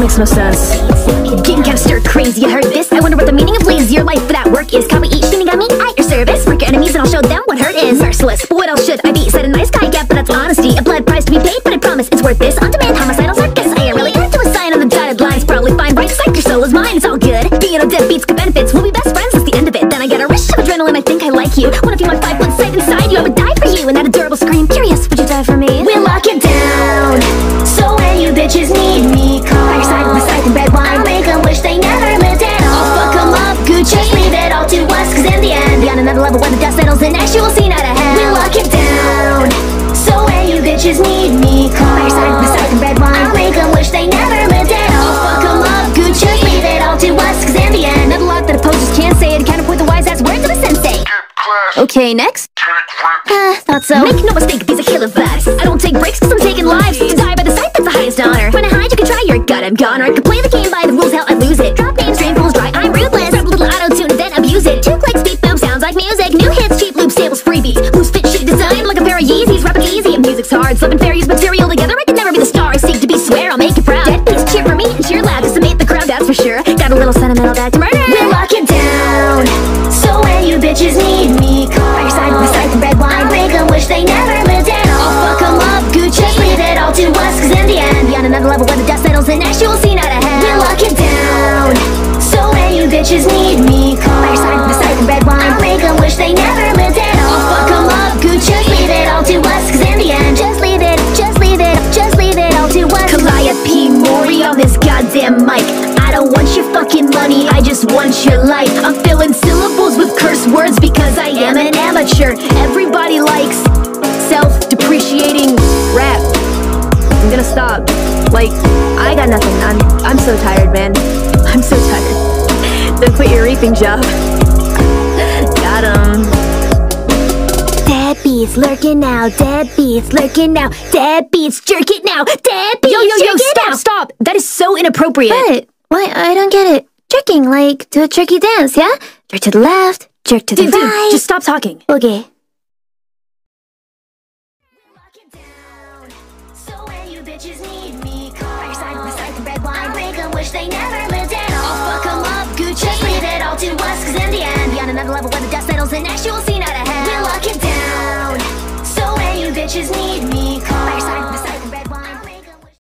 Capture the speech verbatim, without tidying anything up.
Makes no sense. Getting kinda stir crazy, you heard this? I wonder what the meaning of lazy. Your life without work is. Copy each thing you got me at your service. Work your enemies and I'll show them what hurt is. Merciless, what else should I be? Said a nice guy, yeah, but that's honesty. A blood price to be paid, but I promise it's worth this. On demand, homicidal circus. I ain't really into a sign on the dotted lines. Probably fine, right? Psych, your soul is mine, it's all good. Being on Deadbeats, good benefits. We'll be best friends, that's the end of it. Then I get a rush of adrenaline, I think I like you. What if you want five foot sight inside you? I would die for you, and that adorable scream. Curious, would you die for me? We'll lock it down. So when you bitches need me, call. Another level when the dust settles in, actually we'll see not a hell. We'll lock it down. So when you bitches need me, call. Fireside, beside the red wine, I'll make them wish they never lived at all. You fuck them up, Gucci, leave it all to us, cause in the end, another lot that opposers can't say it. Counterpoint the wise ass words of a sensei. Okay, next. Uh, thought so. Make no mistake, these are killer vibes. I don't take breaks cause I'm taking lives. To die by the sight, that's the highest honor. Trying to hide, you can try, you're a god, I'm gone. Or I can play the game by the rules, hell, I lose it. Drop names, drain fools dry, I'm ruthless. Grab a little auto-tune and then abuse it. Two clicks, beat boom, sounds like music, new hits, cheap loops, samples, freebies. Loose fit, shit design, like a pair of Yeezys. Rapping easy, and music's hard. Slipping fair, use material together, I could never be the star. I seek to be swear, I'll make you proud. Deadbeats cheer for me and cheer loud. Decimate the crowd, that's for sure. Got a little sentimental back to murder. We'll lock it down. So when you bitches need me, call. Fireside, beside the red wine, I'll make them wish they never lived at all. I'll fuck them up, Gucci, just leave it all to us, cause in the end, beyond another level where the dust settles in, actually we'll see not a hell. We'll lock it down. So when you bitches need me, call. Fireside, beside the red wine, I'll make them wish they never lived at all. I'll fuck them up, Gucci, just leave it all to us, cause in the end, just leave it, just leave it, just leave it all to us. Calliope Mori on this goddamn mic. I don't want your fucking money, I just want your life. I'm filling syllables with curse words because I am an amateur. Everybody likes self-depreciating rap. I'm gonna stop. Like, I got nothing. I'm, I'm so tired, man. I'm so tired. Don't quit your reaping job. Got him. Deadbeats lurking now. Deadbeats lurking now. Deadbeats jerk it now. Deadbeats yo, yo, jerk yo, it stop, now. Stop. That is so inappropriate. But why? I don't get it. Jerking, like, do a jerky dance, yeah? Jerk to the left. Jerk to the dude, right. Dude, just stop talking. Okay. Bitches need me, call. Fireside, beside the red wine, I'll make them wish they never lived at all. I'll fuck them up, Gucci, just leave it all to us, cause in the end, beyond another level where the dust settles in, actually we'll see not a hell. We'll lock it down, so when you bitches need